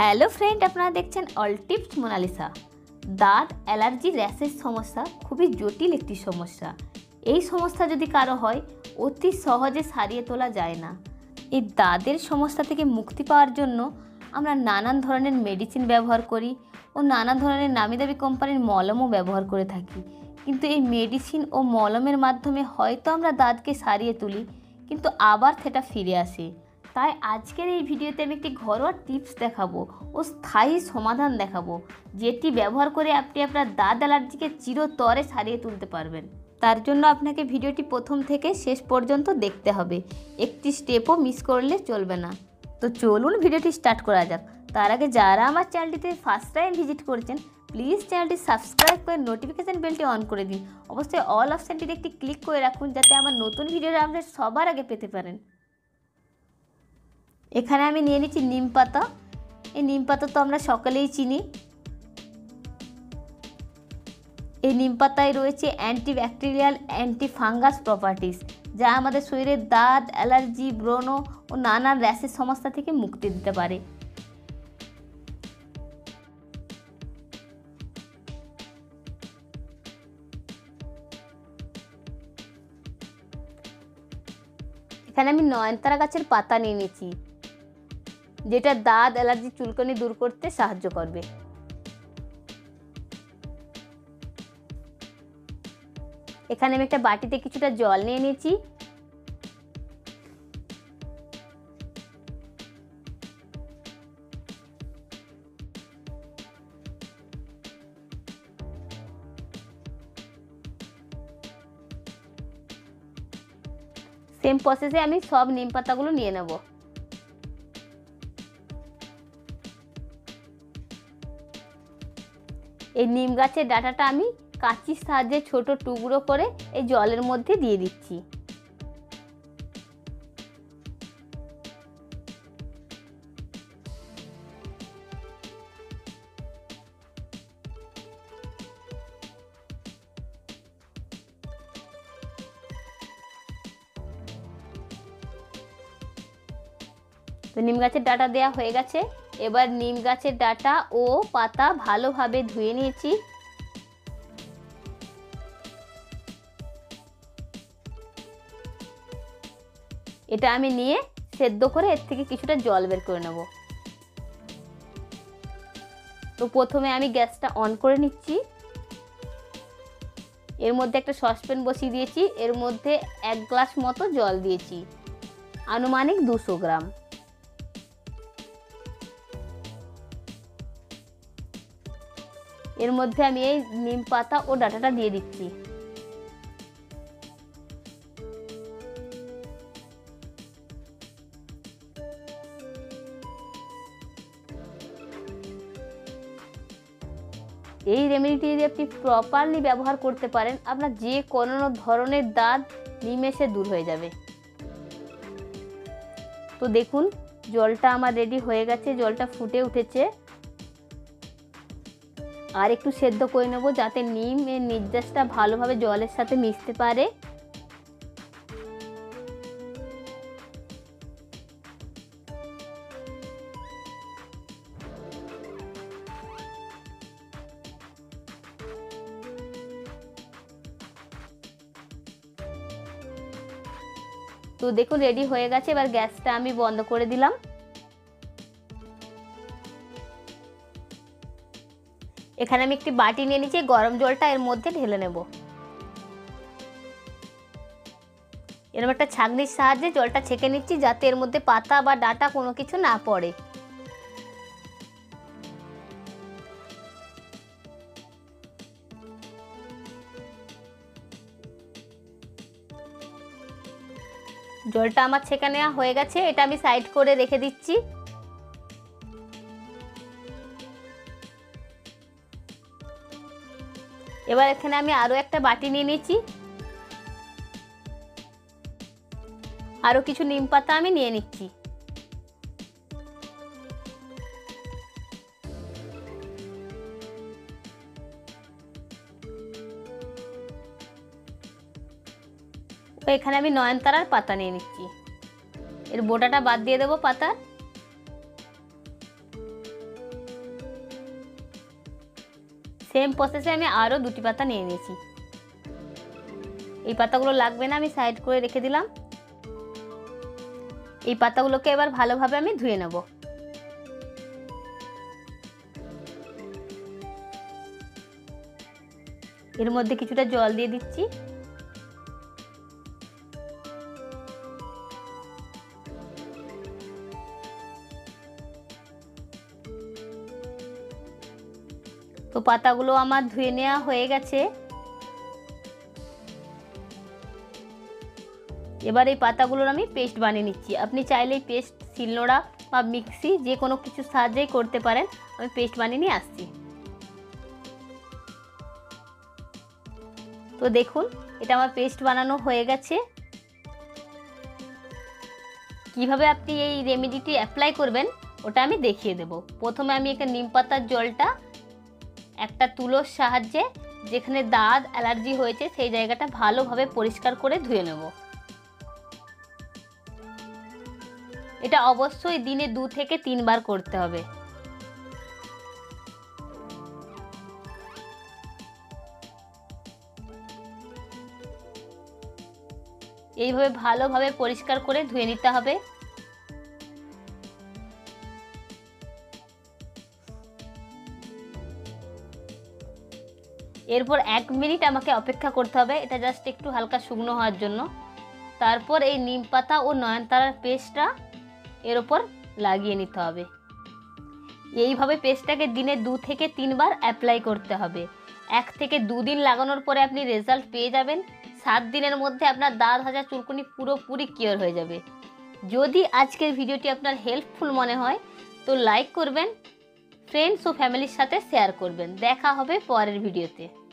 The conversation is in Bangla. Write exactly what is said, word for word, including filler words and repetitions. হ্যালো ফ্রেন্ড, আপনারা দেখছেন অল টিপস মোনালিসা। দাঁত অ্যালার্জি র্যাশের সমস্যা খুবই জটিল একটি সমস্যা। এই সমস্যা যদি কারো হয় অতি সহজে সারিয়ে তোলা যায় না। এই দাঁতের সমস্যা থেকে মুক্তি পাওয়ার জন্য আমরা নানান ধরনের মেডিসিন ব্যবহার করি ও নানা ধরনের নামি দামি কোম্পানির মলমও ব্যবহার করে থাকি। কিন্তু এই মেডিসিন ও মলমের মাধ্যমে হয়তো আমরা দাঁতকে সারিয়ে তুলি, কিন্তু আবার সেটা ফিরে আসে। তাই আজকের এই ভিডিওতে আমি একটি ঘরোয়া টিপস দেখাবো ও স্থায়ী সমাধান দেখাবো, যেটি ব্যবহার করে আপনি আপনার দাঁত অ্যালার্জিকে চিরতরে সারিয়ে তুলতে পারবেন। তার জন্য আপনাকে ভিডিওটি প্রথম থেকে শেষ পর্যন্ত দেখতে হবে, একটি স্টেপও মিস করলে চলবে না। তো চলুন ভিডিওটি স্টার্ট করা যাক। তার আগে যারা আমার চ্যানেলটিতে ফার্স্ট টাইম ভিজিট করছেন, প্লিজ চ্যানেলটি সাবস্ক্রাইব করে নোটিফিকেশান বেলটি অন করে দিন। অবশ্যই অল অপশানটিতে একটি ক্লিক করে রাখুন যাতে আমার নতুন ভিডিওটা আপনি সবার আগে পেতে পারেন। এখানে আমি নিয়ে নিচ্ছি নিম পাতা। এই নিম পাতা তো আমরা সকলেই চিনি। এই নিম পাতায় রয়েছে অ্যান্টিব্যাকটেরিয়াল, অ্যান্টিফাঙ্গাস প্রপার্টিস, যা আমাদের শরীরের দাঁত, অ্যালার্জি, ব্রণ ও নানান র্যাশের সমস্যা থেকে মুক্তি দিতে পারে। এখানে আমি নয়নতারা গাছের পাতা নিয়ে নিচ্ছি, যেটা দাঁত, অ্যালার্জি, চুলকানি দূর করতে সাহায্য করবে। এখানে আমি একটা বাটিতে কিছুটা জল নিয়ে নিয়েছি। সেম প্রসেসে আমি সব নিম পাতাগুলো নিয়ে নেব। এই নিম গাছের ডাঁটাটা আমি কাঁচির সাহায্যে ছোট টুকরো করে এই জলের মধ্যে দিয়ে দিচ্ছি। তো নিম গাছের ডাঁটা দেওয়া হয়ে গেছে। এবার নিম গাছের ডাঁটা ও পাতা ভালোভাবে ধুয়ে নিয়েছি। এটা আমি নিয়ে সেদ্ধ করে এর থেকে কিছুটা জল বের করে নেব। তো প্রথমে আমি গ্যাসটা অন করে নিচ্ছি। এর মধ্যে একটা সসপ্যান বসিয়ে দিয়েছি। এর মধ্যে এক গ্লাস মতো জল দিয়েছি, আনুমানিক দুশো গ্রাম। এর মধ্যে আমি এই নিম পাতা ও ডাঁটাটা দিয়ে দিচ্ছি। এই রেমেডিটি যদি আপনি প্রপারলি ব্যবহার করতে পারেন, আপনার যে কোনো ধরনের দাঁত নিমেষে দূর হয়ে যাবে। তো দেখুন জলটা আমার রেডি হয়ে গেছে, জলটা ফুটে উঠেছে। আর একটু সেদ্ধ করে নেব যাতে নিম এর নির্যাসটা ভালোভাবে জলের সাথে মিশতে পারে। তো দেখুন রেডি হয়ে গেছে। এবার গ্যাসটা আমি বন্ধ করে দিলাম। এখানে আমি একটি বাটি নিয়ে নিচ্ছি, গরম জলটা এর মধ্যে ঢেলে নেব। এরকম একটা ছাঁকনির সাহায্যে জলটা ছেঁকে নিচ্ছি যাতে এর মধ্যে পাতা বা ডাঁটা কোনো কিছু না পড়ে। জলটা আমার ছেঁকে নেওয়া হয়ে গেছে, এটা আমি সাইড করে রেখে দিচ্ছি। এবার এখানে আমি আরো একটা বাটি নিয়ে নিচ্ছি, আরো কিছু নিম পাতা আমি নিয়ে নিচ্ছি। এখানে আমি নয়নতারার পাতা নিয়ে নিচ্ছি, এর বোটাটা বাদ দিয়ে দেবো পাতার। सेम प्रसेसे आमी आरो दुटी पाता निये नियेछि। एई पातागुलो लागबे ना आमी साइड करे रेखे दिलाम। एई पातागुलोके एबार भालोभाबे आमी धुये नेब। एर मध्य किछुटा जल दिये दिच्छि। तो पातागुलो आमार धुए नेওয়া হয়ে গেছে। এবারে এই পাতাগুলোর আমি পেস্ট বানিয়ে নিচ্ছি। আপনি চাইলেই পেস্ট শিলনোড়া বা মিক্সি যে কোনো কিছু সাহায্যেই করতে পারেন। আমি পেস্ট বানিয়ে নিয়ে আসছি। তো দেখুন এটা আমার পেস্ট বানানো হয়ে গেছে। কিভাবে আপনি এই রেমেডিটি অ্যাপ্লাই করবেন ওটা আমি দেখিয়ে দেব। প্রথমে আমি একটা নিম পাতার জলটা একটা তুলোর সাহায্যে যেখানে দাঁত অ্যালার্জি হয়েছে সেই জায়গাটা ভালোভাবে পরিষ্কার করে ধুয়ে নেব। এটা অবশ্যই দিনে দুই থেকে তিনবার করতে হবে। এইভাবে ভালোভাবে পরিষ্কার করে ধুয়ে নিতে হবে। এরপর এক মিনিট আমাকে অপেক্ষা করতে হবে এটা জাস্ট একটু হালকা শুকনো হওয়ার জন্য। তারপর এই নিম পাতা ও নয়নতারার পেস্টটা এর উপর লাগিয়ে নিতে হবে। এইভাবে পেস্টটাকে দিনে দু থেকে তিনবার অ্যাপ্লাই করতে হবে। এক থেকে দুদিন লাগানোর পরে আপনি রেজাল্ট পেয়ে যাবেন। সাত দিনের মধ্যে আপনার দাঁত হাজা চুলকুনি পুরোপুরি কিওর হয়ে যাবে। যদি আজকের ভিডিওটি আপনার হেল্পফুল মনে হয় তো লাইক করবেন, ফ্রেন্ডস ও ফ্যামিলির সাথে শেয়ার করবেন। দেখা হবে পরের ভিডিওতে।